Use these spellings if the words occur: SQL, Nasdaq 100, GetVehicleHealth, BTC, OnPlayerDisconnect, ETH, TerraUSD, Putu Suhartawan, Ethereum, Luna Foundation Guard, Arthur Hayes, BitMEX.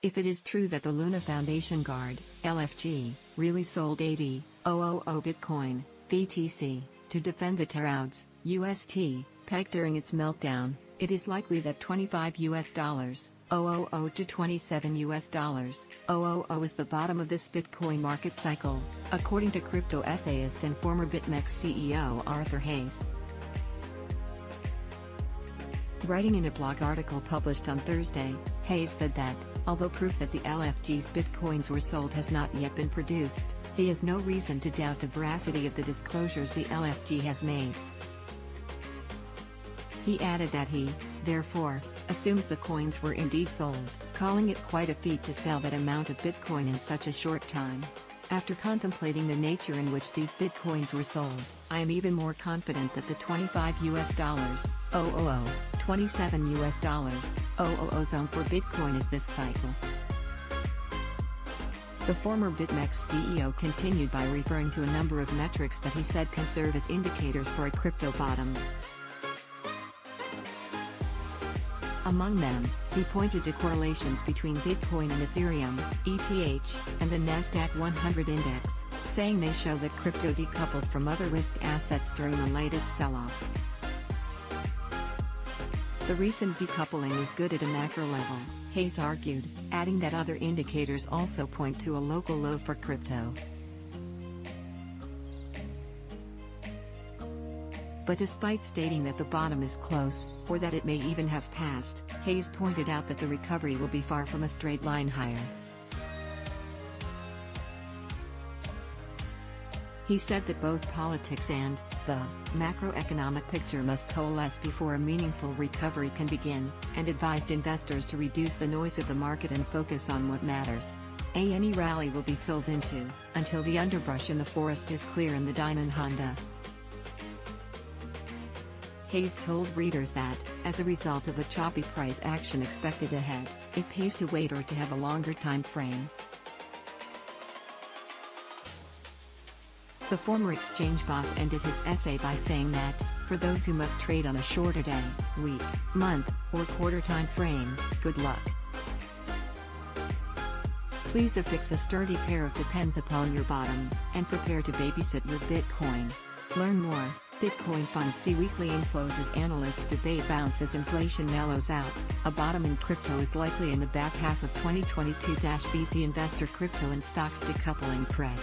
If it is true that the Luna Foundation Guard, LFG, really sold 80,000 Bitcoin, BTC, to defend the TerraUSD, peg during its meltdown, it is likely that $25 to $27 is the bottom of this Bitcoin market cycle, according to crypto essayist and former BitMEX CEO Arthur Hayes. Writing in a blog article published on Thursday, Hayes said that, although proof that the LFG's bitcoins were sold has not yet been produced, he has no reason to doubt the veracity of the disclosures the LFG has made. He added that he, therefore, assumes the coins were indeed sold, calling it quite a feat to sell that amount of bitcoin in such a short time. After contemplating the nature in which these bitcoins were sold, I am even more confident that the $25 $27 zone for Bitcoin is this cycle. The former BitMEX CEO continued by referring to a number of metrics that he said can serve as indicators for a crypto bottom. Among them, he pointed to correlations between Bitcoin and Ethereum, ETH, and the Nasdaq 100 index, saying they show that crypto decoupled from other risk assets during the latest sell-off. The recent decoupling is good at a macro level, Hayes argued, adding that other indicators also point to a local low for crypto. But despite stating that the bottom is close, or that it may even have passed, Hayes pointed out that the recovery will be far from a straight line higher. He said that both politics and the macroeconomic picture must coalesce before a meaningful recovery can begin, and advised investors to reduce the noise of the market and focus on what matters. Any rally will be sold into, until the underbrush in the forest is clear in the Diamond Honda. Hayes told readers that, as a result of a choppy price action expected ahead, it pays to wait or to have a longer time frame. The former exchange boss ended his essay by saying that, for those who must trade on a shorter day, week, month, or quarter time frame, good luck. Please affix a sturdy pair of depends upon your bottom, and prepare to babysit your Bitcoin. Learn more. Bitcoin funds see weekly inflows as analysts debate bounce as inflation mellows out. A bottom in crypto is likely in the back half of 2022. BC Investor Crypto and Stocks Decoupling Prep.